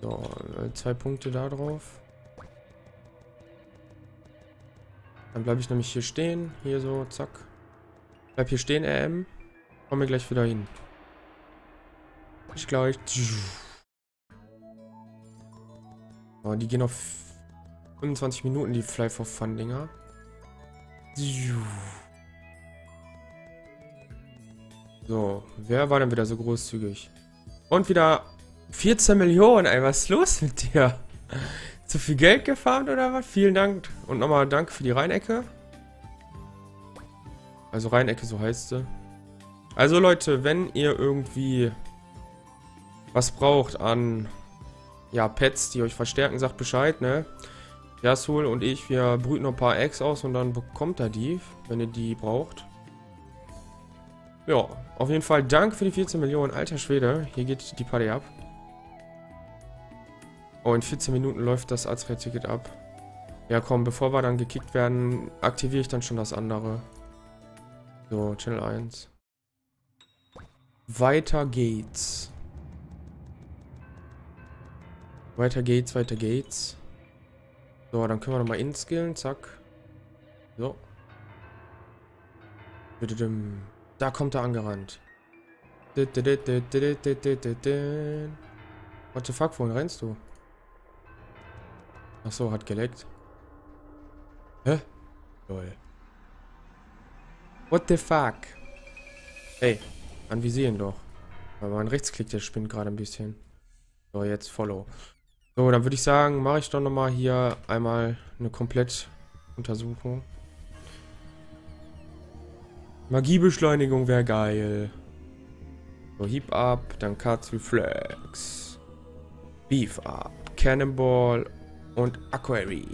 So, 2 Punkte da drauf. Dann bleibe ich nämlich hier stehen. Hier so, zack. Bleib hier stehen, RM. Komm mir gleich wieder hin. Ich gleich. Oh, die gehen auf 25 Minuten, die Fly for Fun Dinger. So, wer war denn wieder so großzügig? Und wieder 14 Millionen, ey, was ist los mit dir? Zu viel Geld gefarmt oder was? Vielen Dank. Und nochmal Dank für die Rheinecke. Also Rheinecke, so heißt sie. Also Leute, wenn ihr irgendwie was braucht an, ja, Pets, die euch verstärken, sagt Bescheid, ne? Jasul und ich, wir brüten noch ein paar Eggs aus und dann bekommt er die, wenn ihr die braucht. Ja, auf jeden Fall Dank für die 14 Millionen. Alter Schwede, hier geht die Party ab. Oh, in 14 Minuten läuft das Astralticket ab. Ja komm, bevor wir dann gekickt werden, aktiviere ich dann schon das andere. So, Channel 1. Weiter geht's. Weiter geht's, weiter geht's. So, dann können wir nochmal inskillen, zack. So. Da kommt er angerannt. What the fuck, wohin rennst du? Achso, hat geleckt. Hä? Lol. What the fuck? Ey, anvisieren doch. Weil mein Rechtsklick, der spinnt gerade ein bisschen. So, jetzt Follow. So, dann würde ich sagen, mache ich doch nochmal hier einmal eine Komplettuntersuchung. Magiebeschleunigung wäre geil. So, Heap Up, dann Katz Reflex. Beef Up, Cannonball und Aquary.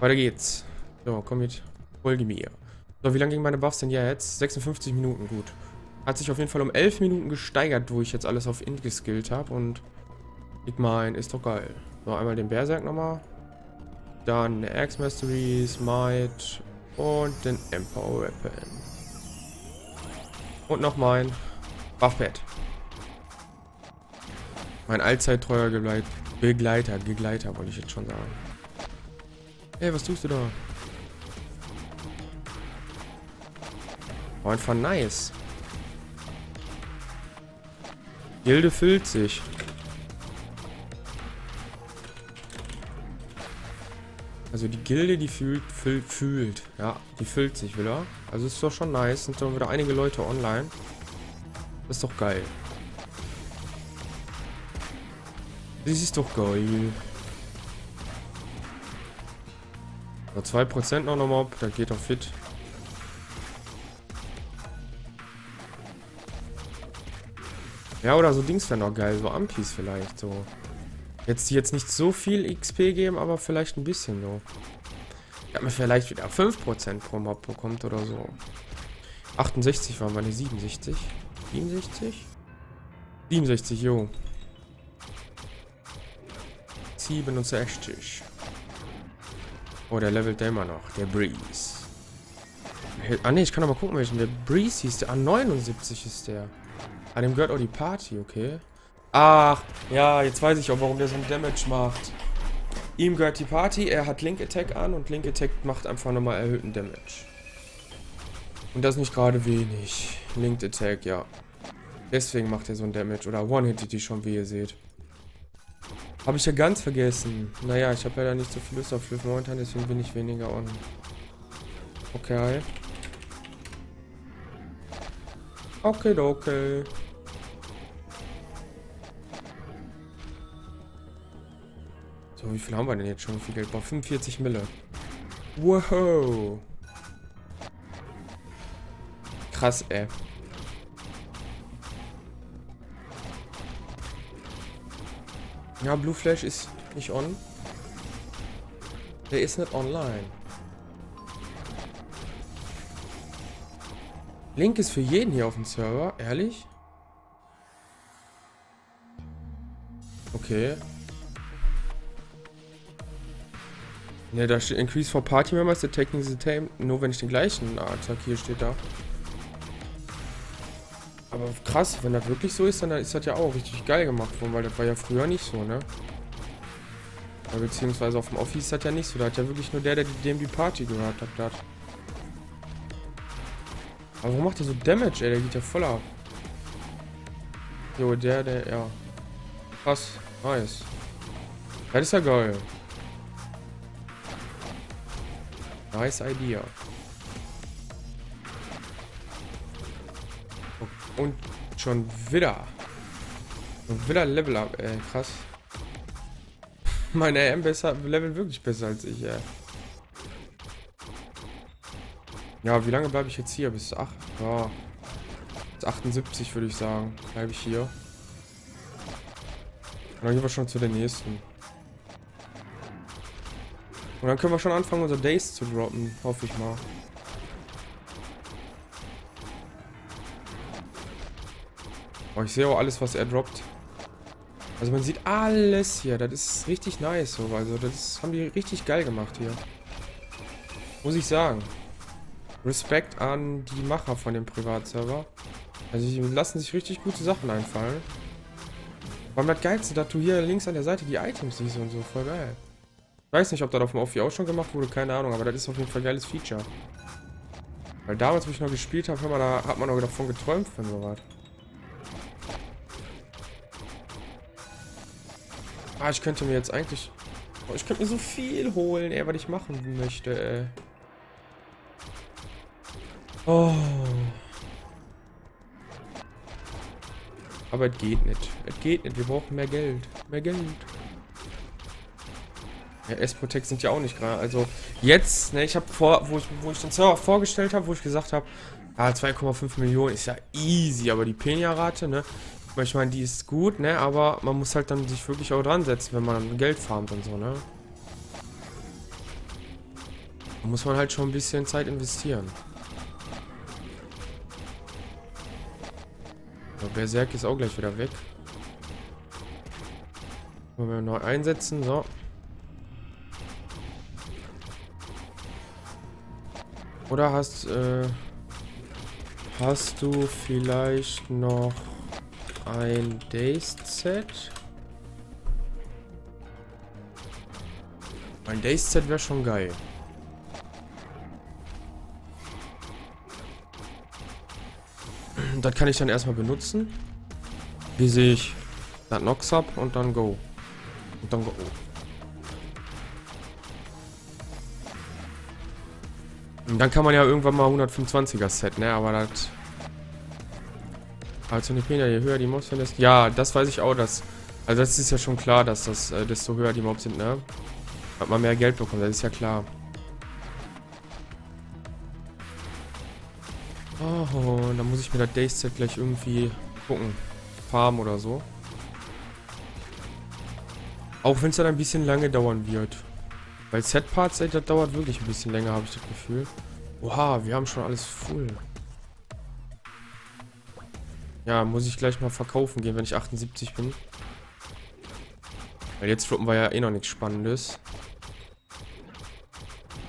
Weiter geht's. So, komm mit. Folge mir. So, wie lange ging meine Buffs denn ja jetzt? 56 Minuten, gut. Hat sich auf jeden Fall um 11 Minuten gesteigert, wo ich jetzt alles auf Int geskillt habe. Und ich meine, ist doch geil. So, einmal den Berserk nochmal. Dann eine Axe Masteries, Might und den Empower Weapon. Und noch mein Buffpad. Mein allzeit treuer Begleiter, wollte ich jetzt schon sagen. Ey, was tust du da? Oh, einfach nice. Gilde füllt sich. Also die Gilde, die fühlt. Ja, die füllt sich wieder. Also ist doch schon nice. Sind doch wieder einige Leute online. Das ist doch geil. Das ist doch geil. So, 2% noch nochmal. Da geht doch fit. Ja, oder so Dings wären auch geil, so Ampis vielleicht, so. Jetzt nicht so viel XP geben, aber vielleicht ein bisschen, so. Ich hab mir vielleicht wieder 5% pro Mob bekommt oder so. 68 waren meine, 67. 67? 67, jo. 67. Oh, der levelt der immer noch, der Breeze. Ah ne, ich kann doch mal gucken, welchen der Breeze hieß, der A79 ist der. An dem gehört auch die Party, okay. Ach, ja, jetzt weiß ich auch, warum der so ein Damage macht. Ihm gehört die Party, er hat Link Attack an und Link Attack macht einfach nochmal erhöhten Damage. Und das nicht gerade wenig. Link Attack, ja. Deswegen macht er so ein Damage. Oder One-Hitted die schon, wie ihr seht. Habe ich ja ganz vergessen. Naja, ich habe leider nicht so viel Lust auf 5 momentan, deswegen bin ich weniger on. Okay. Okay, okay. So, wie viel haben wir denn jetzt schon? Wie viel Geld? Boah, 45 Mille. Wow. Krass, ey. Ja, Blue Flash ist nicht on. Der ist nicht online. Link ist für jeden hier auf dem Server, ehrlich? Okay. Ne, da steht Increase for Party Members, Attacking the Tame. Nur wenn ich den gleichen Attack hier steht da. Aber krass, wenn das wirklich so ist, dann ist das ja auch richtig geil gemacht worden, weil das war ja früher nicht so, ne? Beziehungsweise auf dem Office ist das ja nicht so. Da hat ja wirklich nur der dem die Party gehört hat. Das. Aber warum macht der so Damage, ey? Der geht ja voll ab. Jo, ja. Krass, nice. Das ist ja geil. Nice Idea. Und schon wieder. Und wieder Level Up, ey. Krass. Meine AM Level wirklich besser als ich, ey. Ja, wie lange bleibe ich jetzt hier? Bis 8? Ja. Bis 78 würde ich sagen. Bleibe ich hier. Und dann gehen wir schon zu der nächsten. Und dann können wir schon anfangen, unsere Days zu droppen. Hoffe ich mal. Oh, ich sehe auch alles, was er droppt. Also man sieht alles hier. Das ist richtig nice. So. Also das haben die richtig geil gemacht hier. Muss ich sagen. Respekt an die Macher von dem Privatserver. Also die lassen sich richtig gute Sachen einfallen. Warum das Geilste, dass du hier links an der Seite die Items siehst und so. Voll geil. Ich weiß nicht, ob das auf dem Offi auch schon gemacht wurde. Keine Ahnung. Aber das ist auf jeden Fall ein geiles Feature. Weil damals, wo ich noch gespielt habe, da hat man noch davon geträumt, wenn so was. Ah, ich könnte mir jetzt eigentlich... Oh, ich könnte mir so viel holen, ey, was ich machen möchte, ey. Oh. Aber es geht nicht. Es geht nicht. Wir brauchen mehr Geld. Mehr Geld. Ja, S-Protect sind ja auch nicht gerade. Also jetzt, ne, ich habe vor, wo ich den Server vorgestellt habe, wo ich gesagt habe, ah, 2,5 Millionen ist ja easy, aber die Penia-Rate, ne? Ich meine, die ist gut, ne? Aber man muss halt dann sich wirklich auch dran setzen, wenn man Geld farmt und so, ne? Da muss man halt schon ein bisschen Zeit investieren. So, Berserk ist auch gleich wieder weg. Wollen wir neu einsetzen, so. Oder hast du vielleicht noch ein Days-Set? Ein Days-Set wäre schon geil. Das kann ich dann erstmal benutzen. Wie sehe ich? Dann Nox ab und dann Go. Und dann Go. Und dann kann man ja irgendwann mal 125er-Set, ne? Aber das... Also die Pena, je höher die Mobs sind, desto... Ja, das weiß ich auch, dass... Also das ist ja schon klar, dass das, desto höher die Mobs sind, ne? Hat man mehr Geld bekommen, das ist ja klar. Oh, und dann muss ich mir das Dayset gleich irgendwie gucken. Farmen oder so. Auch wenn es dann ein bisschen lange dauern wird. Weil Set-Parts, das dauert wirklich ein bisschen länger, habe ich das Gefühl. Oha, wir haben schon alles full. Ja, muss ich gleich mal verkaufen gehen, wenn ich 78 bin. Weil jetzt droppen wir ja eh noch nichts Spannendes.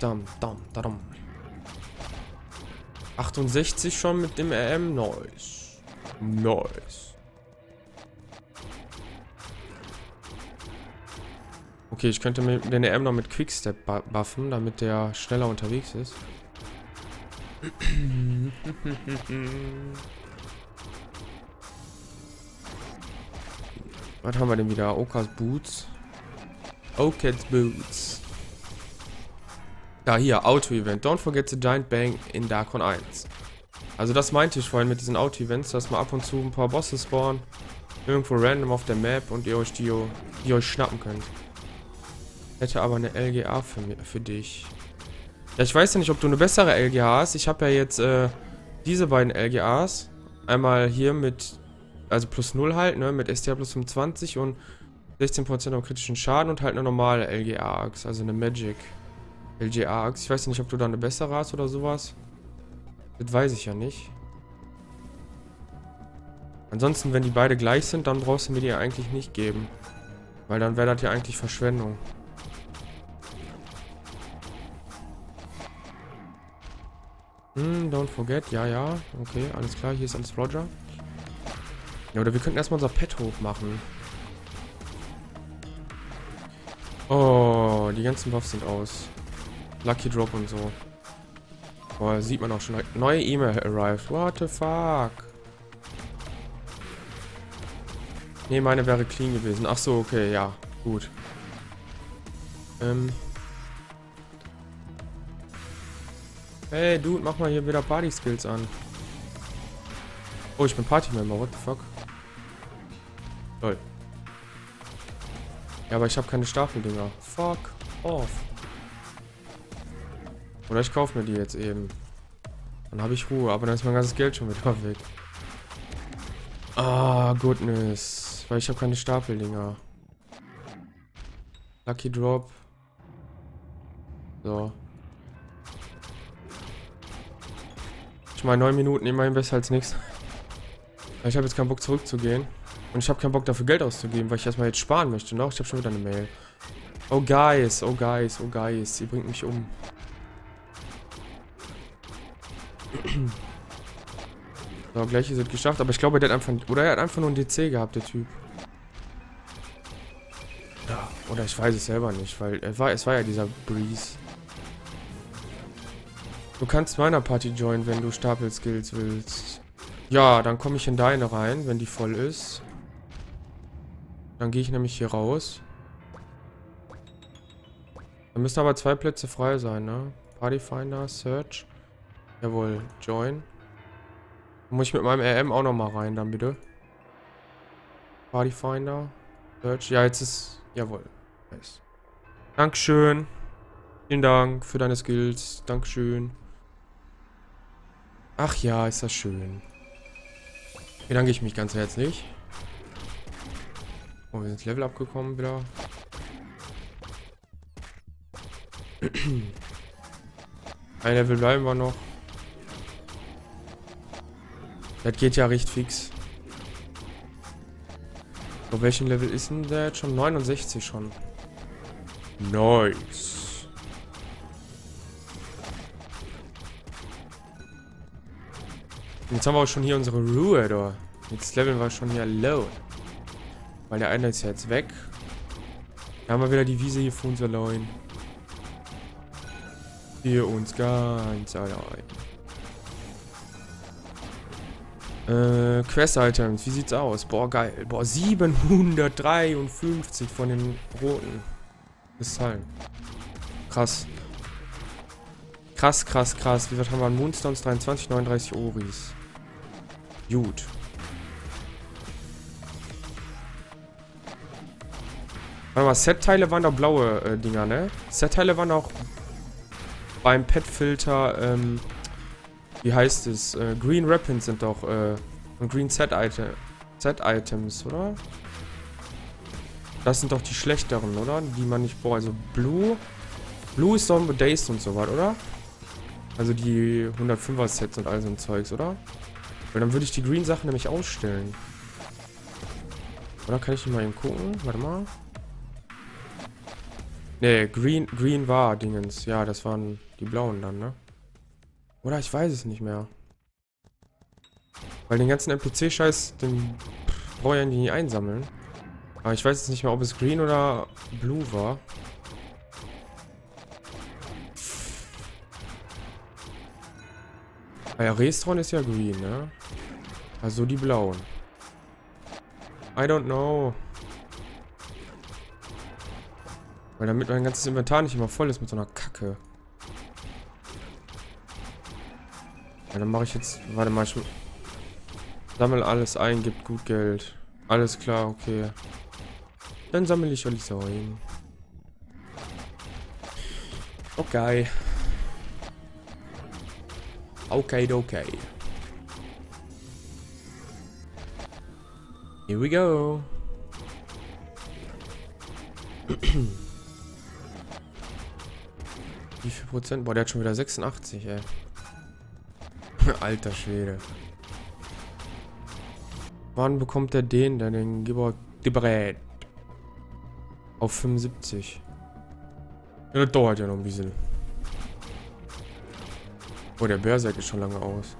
Dam. 68 schon mit dem RM. Nice. Nice. Okay, ich könnte mir den RM noch mit Quickstep buffen, damit der schneller unterwegs ist. Was haben wir denn wieder? Oka's Boots. Oka's Boots. Da, hier. Auto-Event. Don't forget the Giant Bang in Darkon 1. Also das meinte ich vorhin mit diesen Auto-Events, dass mal ab und zu ein paar Bosse spawnen. Irgendwo random auf der Map und ihr euch die euch schnappen könnt. Hätte aber eine LGA für dich. Ja, ich weiß ja nicht, ob du eine bessere LGA hast. Ich habe ja jetzt diese beiden LGAs. Einmal hier mit... Also plus 0 halt, ne, mit STR plus 25 und 16% am kritischen Schaden und halt eine normale LGA-Axe, also eine Magic LGA-Axe. Ich weiß nicht, ob du da eine bessere hast oder sowas. Das weiß ich ja nicht. Ansonsten, wenn die beide gleich sind, dann brauchst du mir die ja eigentlich nicht geben. Weil dann wäre das ja eigentlich Verschwendung. Don't forget, ja, okay, alles klar, hier ist alles Roger. Ja, oder wir könnten erstmal unser Pet hochmachen. Oh, die ganzen Buffs sind aus. Lucky Drop und so. Boah, sieht man auch schon. Neue E-Mail arrived. What the fuck? Ne, meine wäre clean gewesen. Ach so, okay, ja. Gut. Hey, Dude, mach mal hier wieder Party-Skills an. Oh, ich bin Party-Member. What the fuck? Toll. Ja, aber ich habe keine Staffeldinger. Fuck off. Oder ich kaufe mir die jetzt eben. Dann habe ich Ruhe, aber dann ist mein ganzes Geld schon wieder weg. Ah, goodness. Weil ich habe keine Stapeldinger. Lucky Drop. So. Ich meine, 9 Minuten immerhin besser als nichts. Ich habe jetzt keinen Bock zurückzugehen. Und ich habe keinen Bock dafür Geld auszugeben, weil ich erstmal jetzt sparen möchte. Noch, ich habe schon wieder eine Mail. Oh, guys. Oh, guys. Oh, guys. Ihr bringt mich um. So, gleich ist es geschafft, aber ich glaube, der hat einfach... Oder er hat einfach nur einen DC gehabt, der Typ. Ja, oder ich weiß es selber nicht, weil es war ja dieser Breeze. Du kannst meiner Party joinen, wenn du Stapelskills willst. Ja, dann komme ich in deine rein, wenn die voll ist. Dann gehe ich nämlich hier raus. Da müssen aber 2 Plätze frei sein, ne? Partyfinder, Search. Jawohl, Join. Muss ich mit meinem RM auch nochmal rein, dann bitte. Partyfinder. Search. Ja, jetzt ist... Jawohl. Nice. Dankeschön. Vielen Dank für deine Skills. Dankeschön. Ach ja, ist das schön. Bedanke ich mich ganz herzlich. Oh, wir sind Level abgekommen wieder. Ein Level bleiben wir noch. Das geht ja recht fix. Auf welchem Level ist denn der jetzt schon? 69 schon. Nice. Und jetzt haben wir auch schon hier unsere Ruhe, da. Jetzt leveln wir schon hier low. Weil der eine ist ja jetzt weg. Da haben wir wieder die Wiese hier für uns allein. Für uns ganz allein. Quest-Items, wie sieht's aus? Boah, geil. Boah, 753 von den roten Kristallen. Krass. Krass, krass, krass. Wie weit haben wir an Moonstones? 23, 39 Oris. Gut. Warte mal, Set-Teile waren doch blaue Dinger, ne? Set-Teile waren auch beim Pet-Filter, wie heißt es? Green Wrappings sind doch und Green Set Items, oder? Das sind doch die schlechteren, oder? Die man nicht braucht. Also Blue. Blue ist doch ein Days und so was, oder? Also die 105er Sets und all so ein Zeugs, oder? Weil dann würde ich die Green Sachen nämlich ausstellen. Oder kann ich die mal eben gucken? Warte mal. Ne, Green war Dingens. Ja, das waren die blauen dann, ne? Oder ich weiß es nicht mehr. Weil den ganzen NPC-Scheiß, den brauche ich eigentlich nie einsammeln. Aber ich weiß jetzt nicht mehr, ob es Green oder Blue war. Ah ja, Restron ist ja Green, ne? Also die blauen. I don't know. Weil damit mein ganzes Inventar nicht immer voll ist mit so einer Kacke. Ja, dann mache ich jetzt... Warte mal, ich sammle alles ein, gibt gut Geld. Alles klar, okay. Dann sammle ich alles ein. Okay. Okay, okay. Here we go. Wie viel Prozent? Boah, der hat schon wieder 86, ey. Alter Schwede. Wann bekommt der den denn? Den Gebrät. Auf 75. Ja, das dauert ja noch ein bisschen. Oh, der Berserk ist schon lange aus.